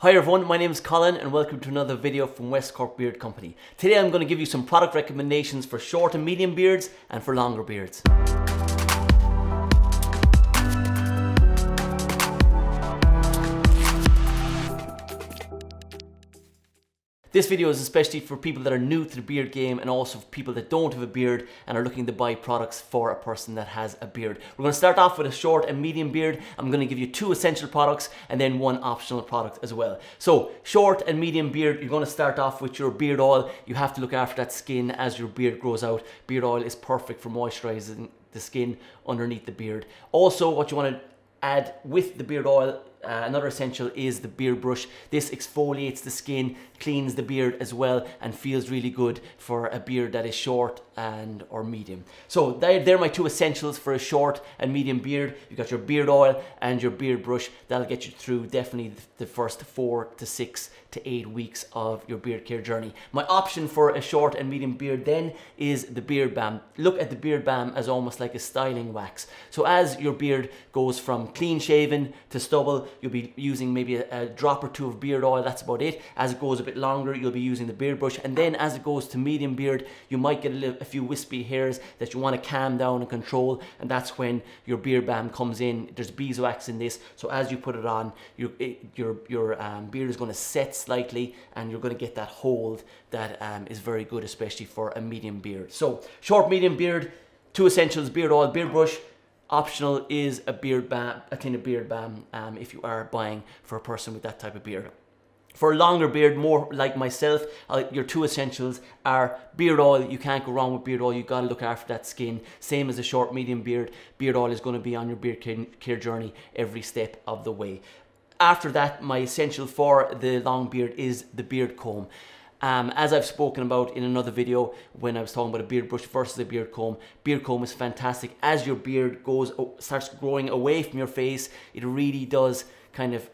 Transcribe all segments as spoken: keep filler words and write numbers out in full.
Hi everyone, my name is Colin and welcome to another video from West Cork Beard Company. Today I'm going to give you some product recommendations for short and medium beards and for longer beards. This video is especially for people that are new to the beard game and also for people that don't have a beard and are looking to buy products for a person that has a beard. We're going to start off with a short and medium beard. I'm going to give you two essential products and then one optional product as well. So short and medium beard, you're going to start off with your beard oil. You have to look after that skin as your beard grows out. Beard oil is perfect for moisturizing the skin underneath the beard. Also, what you want to add with the beard oil, Uh, another essential is the beard brush. This exfoliates the skin, cleans the beard as well, and feels really good for a beard that is short and or medium. So they're, they're my two essentials for a short and medium beard. You've got your beard oil and your beard brush. That'll get you through definitely the first four to six to eight weeks of your beard care journey. My option for a short and medium beard then is the beard balm. Look at the beard balm as almost like a styling wax. So as your beard goes from clean shaven to stubble, you'll be using maybe a, a drop or two of beard oil, that's about it. As it goes a bit longer, you'll be using the beard brush. And then as it goes to medium beard, you might get a, little, a few wispy hairs that you want to calm down and control. And that's when your beard balm comes in. There's beeswax in this. So as you put it on, your, it, your, your um, beard is going to set slightly and you're going to get that hold that um, is very good, especially for a medium beard. So short, medium beard, two essentials, beard oil, beard brush. Optional is a beard balm, a tin of beard balm um, if you are buying for a person with that type of beard. For a longer beard, more like myself, uh, your two essentials are beard oil. You can't go wrong with beard oil. You've got to look after that skin. Same as a short, medium beard. Beard oil is going to be on your beard care, care journey every step of the way. After that, my essential for the long beard is the beard comb. Um, as I've spoken about in another video when I was talking about a beard brush versus a beard comb, beard comb is fantastic. As your beard goes starts growing away from your face, it really does kind of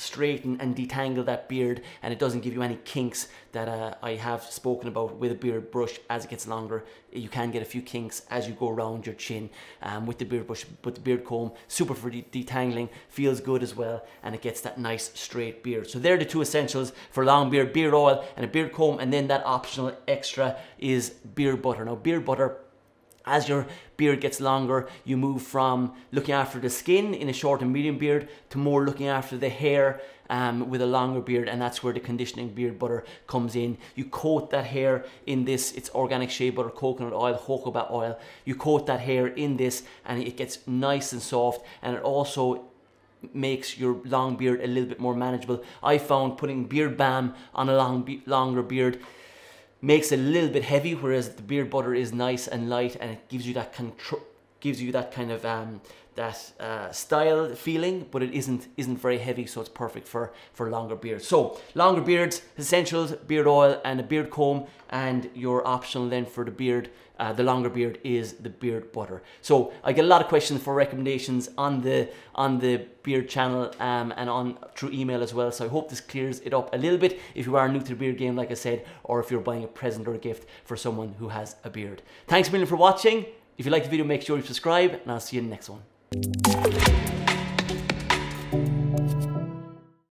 straighten and detangle that beard, and it doesn't give you any kinks that uh, I have spoken about with a beard brush. As it gets longer, you can get a few kinks as you go around your chin um, with the beard brush, but the beard comb, super for de detangling, feels good as well, and it gets that nice straight beard. So they're the two essentials for long beard, beard oil and a beard comb, and then that optional extra is beard butter. Now beard butter, as your beard gets longer, you move from looking after the skin in a short and medium beard to more looking after the hair um, with a longer beard, and that's where the conditioning beard butter comes in. You coat that hair in this, it's organic shea butter, coconut oil, jojoba oil. You coat that hair in this and it gets nice and soft, and it also makes your long beard a little bit more manageable. I found putting beard balm on a long be- longer beard makes it a little bit heavy, whereas the beard butter is nice and light, and it gives you that control, gives you that kind of um, that uh, style feeling, but it isn't isn't very heavy, so it's perfect for for longer beards. So longer beards, essentials, beard oil and a beard comb, and your optional then for the beard, uh, the longer beard is the beard butter. So I get a lot of questions for recommendations on the on the beard channel um, and on through email as well. So I hope this clears it up a little bit if you are new to the beard game, like I said, or if you're buying a present or a gift for someone who has a beard. Thanks a million for watching. If you like the video, make sure you subscribe, and I'll see you in the next one.